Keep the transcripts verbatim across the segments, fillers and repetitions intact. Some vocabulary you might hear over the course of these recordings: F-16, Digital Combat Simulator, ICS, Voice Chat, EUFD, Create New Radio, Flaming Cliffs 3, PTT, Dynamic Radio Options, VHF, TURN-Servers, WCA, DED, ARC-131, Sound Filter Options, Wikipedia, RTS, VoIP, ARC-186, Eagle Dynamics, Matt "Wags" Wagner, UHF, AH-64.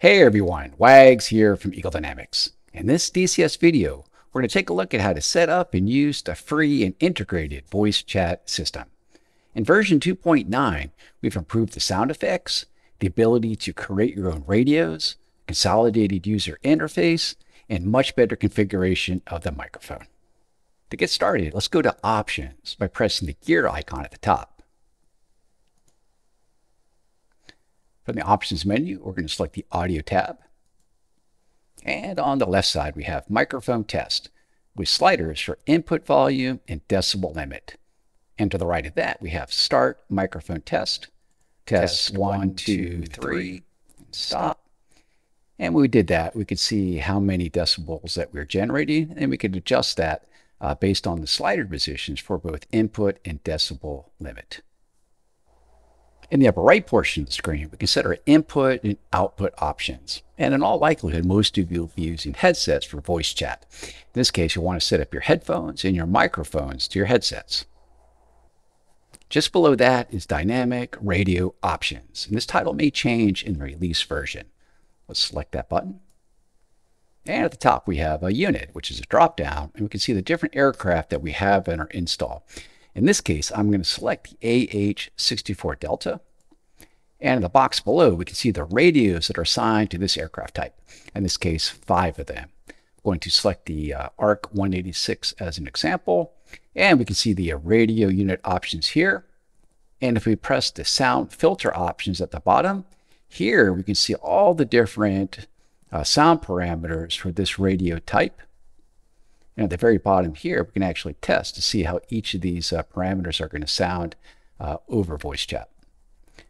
Hey everyone, Wags here from Eagle Dynamics. In this D C S video, we're going to take a look at how to set up and use the free and integrated voice chat system. In version two point nine, we've improved the sound effects, the ability to create your own radios, consolidated user interface, and much better configuration of the microphone. To get started, let's go to Options by pressing the gear icon at the top. From the Options menu, we're going to select the Audio tab. And on the left side, we have Microphone Test with sliders for input volume and decibel limit. And to the right of that, we have Start Microphone Test, Test one, two, three, and Stop. And when we did that, we could see how many decibels that we're generating, and we could adjust that uh, based on the slider positions for both input and decibel limit. In the upper right portion of the screen, we can set our input and output options. And in all likelihood, most of you will be using headsets for voice chat. In this case, you'll want to set up your headphones and your microphones to your headsets. Just below that is Dynamic Radio Options. And this title may change in the release version. Let's select that button. And at the top, we have a unit, which is a drop-down, and we can see the different aircraft that we have in our install. In this case, I'm going to select the A H sixty-four Delta. And in the box below, we can see the radios that are assigned to this aircraft type. In this case, five of them. I'm going to select the uh, A R C one eighty-six as an example. And we can see the uh, radio unit options here. And if we press the sound filter options at the bottom, here we can see all the different uh, sound parameters for this radio type. And at the very bottom here, we can actually test to see how each of these uh, parameters are going to sound uh, over voice chat.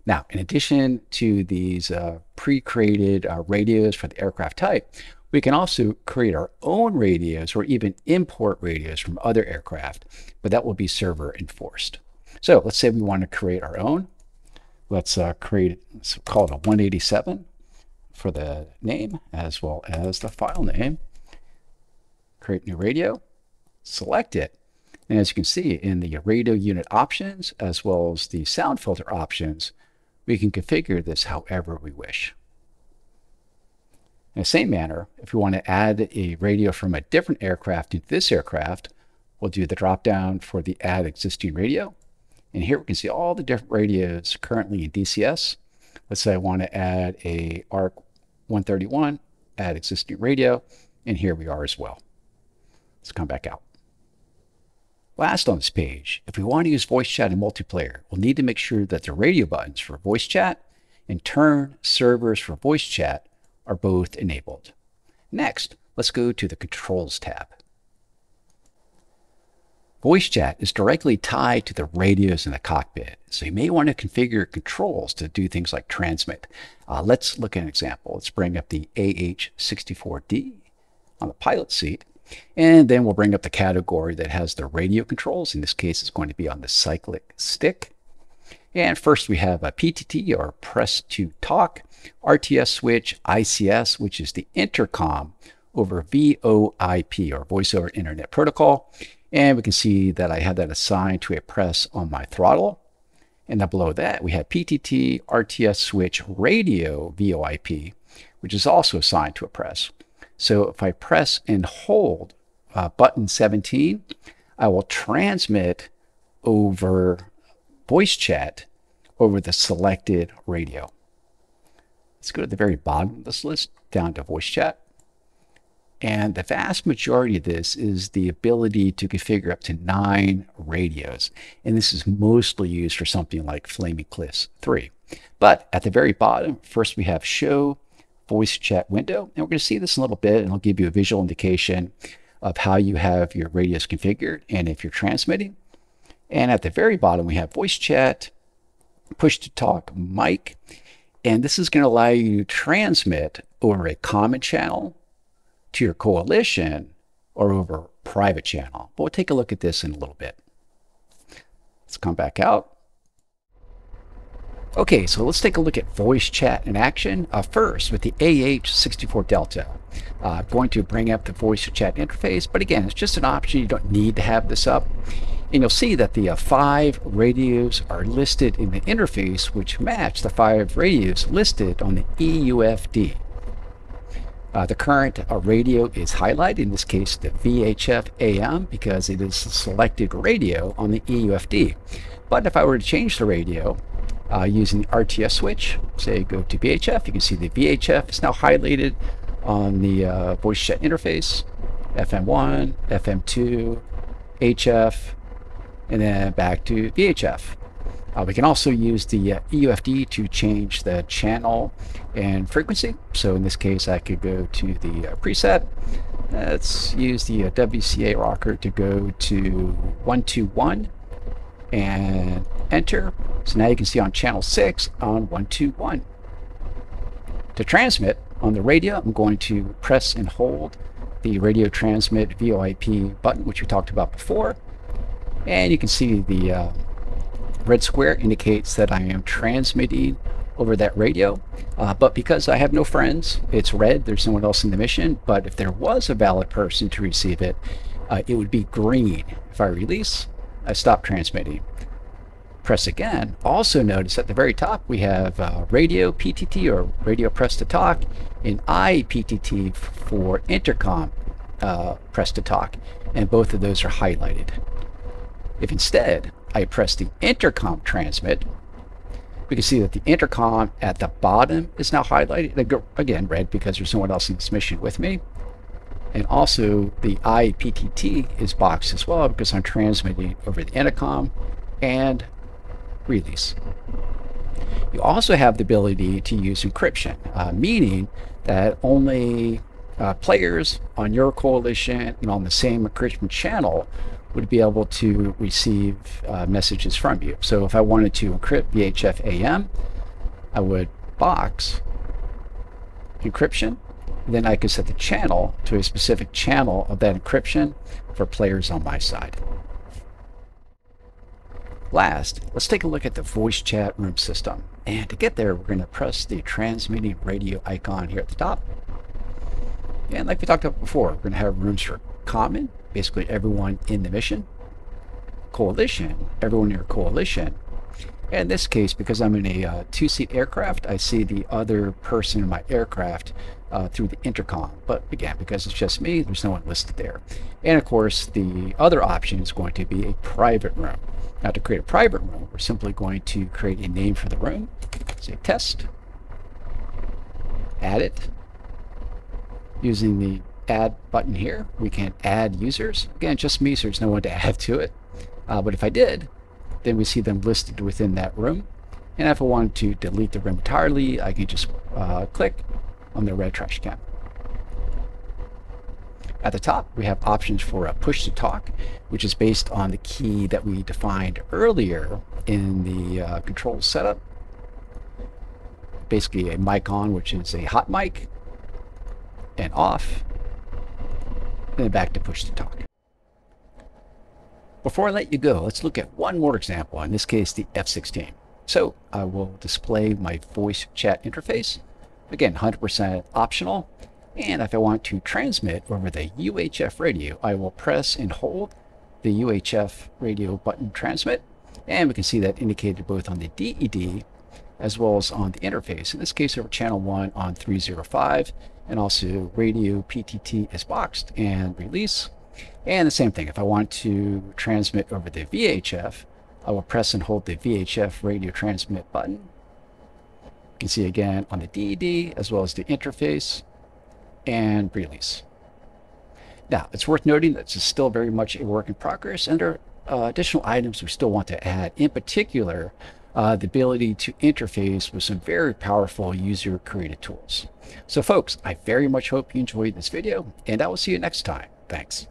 Now, in addition to these uh, pre-created uh, radios for the aircraft type, we can also create our own radios or even import radios from other aircraft, but that will be server enforced. So let's say we want to create our own. Let's uh, create, let's call it a one eighty-seven for the name as well as the file name. Create new radio, select it. And as you can see in the radio unit options, as well as the sound filter options, we can configure this however we wish. In the same manner, if we want to add a radio from a different aircraft to this aircraft, we'll do the drop-down for the Add Existing Radio. And here we can see all the different radios currently in D C S. Let's say I want to add a A R C one thirty-one, Add Existing Radio, and here we are as well. Let's come back out. Last on this page, if we want to use voice chat in multiplayer, we'll need to make sure that the radio buttons for voice chat and turn servers for voice chat are both enabled. Next, let's go to the Controls tab. Voice chat is directly tied to the radios in the cockpit, so you may want to configure controls to do things like transmit. Uh, let's look at an example. Let's bring up the A H sixty-four D on the pilot seat. And then we'll bring up the category that has the radio controls. In this case, it's going to be on the cyclic stick. And first we have a P T T, or press to talk, R T S switch, I C S, which is the intercom over VoIP, or voice over internet protocol. And we can see that I have that assigned to a press on my throttle. And then below that, we have P T T, R T S switch, radio VoIP, which is also assigned to a press. So if I press and hold uh, button seventeen, I will transmit over voice chat over the selected radio. Let's go to the very bottom of this list, down to voice chat. And the vast majority of this is the ability to configure up to nine radios. And this is mostly used for something like Flaming Cliffs three. But at the very bottom, first we have show voice chat window, and we're going to see this in a little bit, and it'll give you a visual indication of how you have your radios configured and if you're transmitting. And at the very bottom, we have voice chat, push to talk mic, and this is going to allow you to transmit over a common channel to your coalition or over a private channel. But we'll take a look at this in a little bit. Let's come back out. Okay, so let's take a look at voice chat in action. Uh, first, with the A H sixty-four Delta. Uh, I'm going to bring up the voice chat interface, but again, it's just an option. You don't need to have this up. And you'll see that the uh, five radios are listed in the interface, which match the five radios listed on the E U F D. Uh, the current uh, radio is highlighted, in this case the V H F A M, because it is the selected radio on the E U F D. But if I were to change the radio uh, using the R T S switch, say go to V H F, you can see the V H F is now highlighted on the uh, voice chat interface, F M one, F M two, H F, and then back to V H F. Uh, we can also use the uh, E U F D to change the channel and frequency. So in this case, I could go to the uh, preset. Uh, let's use the uh, W C A rocker to go to one two one and enter. So now you can see on channel six on one two one. To transmit on the radio, I'm going to press and hold the radio transmit VoIP button, which we talked about before. And you can see the uh, red square indicates that I am transmitting over that radio, uh, but because I have no friends, it's red. There's no one else in the mission, but if there was a valid person to receive it, uh, it would be green. If I release, I stop transmitting. Press again. Also notice at the very top we have uh, radio P T T, or radio press to talk, and I P T T for intercom uh, press to talk, and both of those are highlighted. If instead I press the intercom transmit, we can see that the intercom at the bottom is now highlighted, again red, because there's someone else in this mission with me. And also the I P T T is boxed as well, because I'm transmitting over the intercom. And release. You also have the ability to use encryption, uh, meaning that only uh, players on your coalition and on the same encryption channel would be able to receive uh, messages from you. So if I wanted to encrypt V H F A M, I would box encryption, then I could set the channel to a specific channel of that encryption for players on my side. Last, let's take a look at the voice chat room system. And to get there, we're going to press the transmitting radio icon here at the top. And like we talked about before, we're going to have rooms for common, basically everyone in the mission, coalition, everyone in your coalition. And in this case, because I'm in a uh, two-seat aircraft, I see the other person in my aircraft uh, through the intercom. But again, because it's just me, there's no one listed there. And of course, the other option is going to be a private room. Now to create a private room, we're simply going to create a name for the room. Say test, add it. Using the add button here, we can add users. Again, just me, so there's no one to add to it. Uh, but if I did, then we see them listed within that room. And if I wanted to delete the room entirely, I can just uh, click on the red trash can. At the top, we have options for a push to talk, which is based on the key that we defined earlier in the uh, control setup. Basically a mic on, which is a hot mic, and off, and then back to push to talk. Before I let you go, let's look at one more example, in this case the F sixteen. So I will display my voice chat interface, again one hundred percent optional. And if I want to transmit over the U H F radio, I will press and hold the U H F radio button transmit, and we can see that indicated both on the D E D as well as on the interface. In this case, over channel one on three zero five, and also radio P T T is boxed and release. And the same thing, if I want to transmit over the V H F, I will press and hold the V H F radio transmit button. You can see again on the D E D as well as the interface, and release. Now, it's worth noting that this is still very much a work in progress, and there are uh, additional items we still want to add. In particular, uh, the ability to interface with some very powerful user-created tools. So folks, I very much hope you enjoyed this video, and I will see you next time. Thanks.